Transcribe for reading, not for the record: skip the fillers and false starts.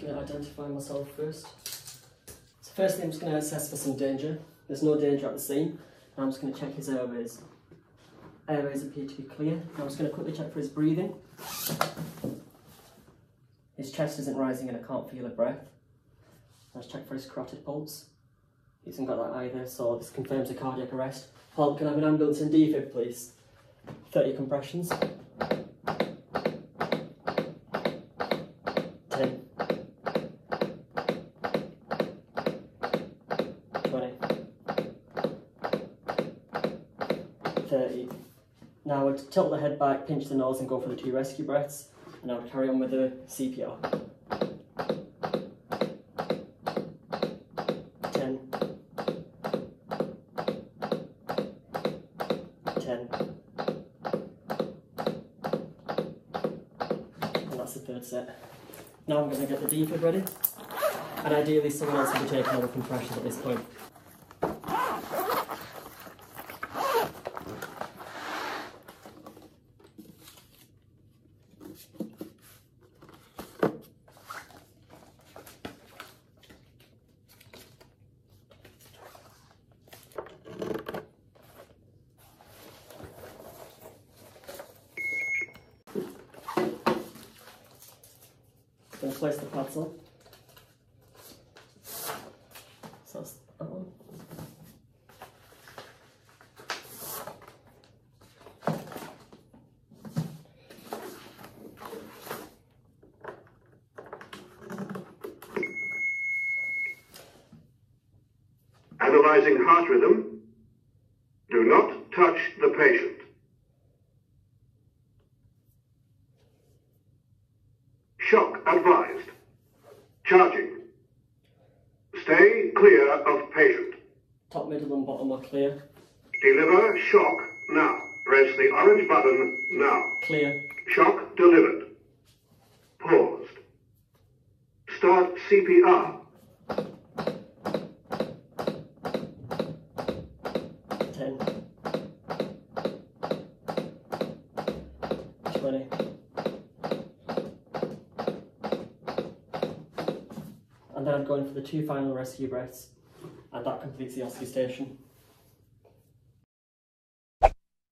just going to identify myself first. So firstly, I'm just going to assess for some danger. There's no danger at the scene. I'm just going to check his airways. Airways appear to be clear. I'm just going to quickly check for his breathing. His chest isn't rising and I can't feel a breath. Let's check for his carotid pulse. He hasn't got that either, so this confirms a cardiac arrest. Paul, can I have an ambulance and DFib, please? 30 compressions. 10. 20. 30. Now I would tilt the head back, pinch the nose and go for the 2 rescue breaths, and I would carry on with the CPR. 10. And that's the 3rd set. Now I'm going to get the DFib ready, and ideally someone else will be taking over compressions at this point. I'm going to place the pads on. So that's that one. Analyzing heart rhythm. Do not touch the patient. Shock advised. Charging. Stay clear of patient. Top, middle and bottom are clear. Deliver shock now. Press the orange button now. Clear. Shock delivered. Paused. Start CPR. 10. 20. 2 final rescue breaths, and that completes the OSCE station.